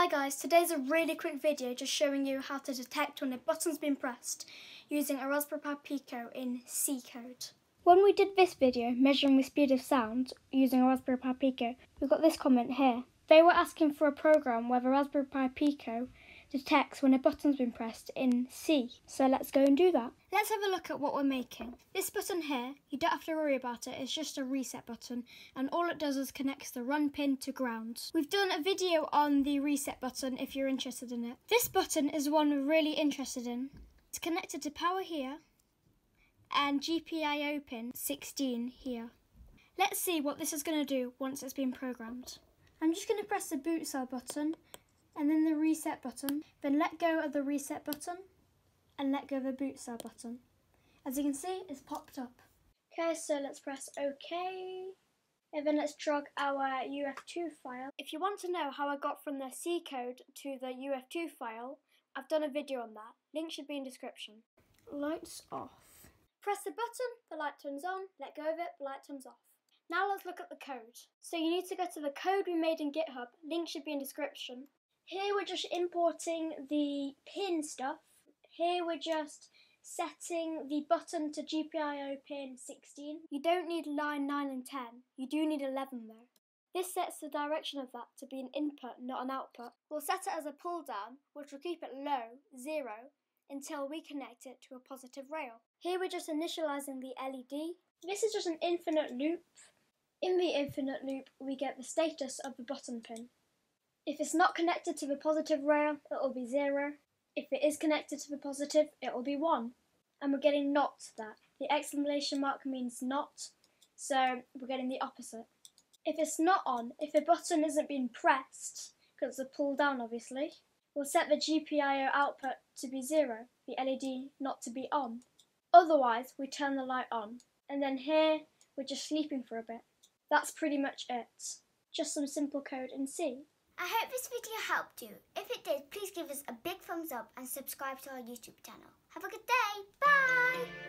Hi guys, today's a really quick video just showing you how to detect when a button's been pressed using a Raspberry Pi Pico in C code. When we did this video measuring the speed of sound using a Raspberry Pi Pico, we got this comment here. They were asking for a program where the Raspberry Pi Pico detects when a button's been pressed in C. So let's go and do that. Let's have a look at what we're making. This button here, you don't have to worry about it, it's just a reset button and all it does is connects the run pin to ground. We've done a video on the reset button if you're interested in it. This button is one we're really interested in. It's connected to power here and GPIO pin 16 here. Let's see what this is going to do once it's been programmed. I'm just going to press the boot cell button and then the reset button, then let go of the reset button and let go of the boot cell button. As you can see, it's popped up. Okay, so let's press OK, and then let's drag our UF2 file. If you want to know how I got from the C code to the UF2 file, I've done a video on that. Link should be in description. Lights off. Press the button, the light turns on, let go of it, the light turns off. Now let's look at the code. So you need to go to the code we made in GitHub, link should be in description. Here we're just importing the pin stuff. Here we're just setting the button to GPIO pin 16. You don't need line 9 and 10. You do need 11 though. This sets the direction of that to be an input, not an output. We'll set it as a pull down, which will keep it low, 0, until we connect it to a positive rail. Here we're just initializing the LED. This is just an infinite loop. In the infinite loop, we get the status of the button pin. If it's not connected to the positive rail, it'll be 0. If it is connected to the positive, it'll be 1. And we're getting not that. The exclamation mark means not, so we're getting the opposite. If it's not on, if the button isn't being pressed, because it's a pull down obviously, we'll set the GPIO output to be 0, the LED not to be on. Otherwise, we turn the light on. And then here, we're just sleeping for a bit. That's pretty much it. Just some simple code in C. I hope this video helped you. If it did, please give us a big thumbs up and subscribe to our YouTube channel. Have a good day. Bye!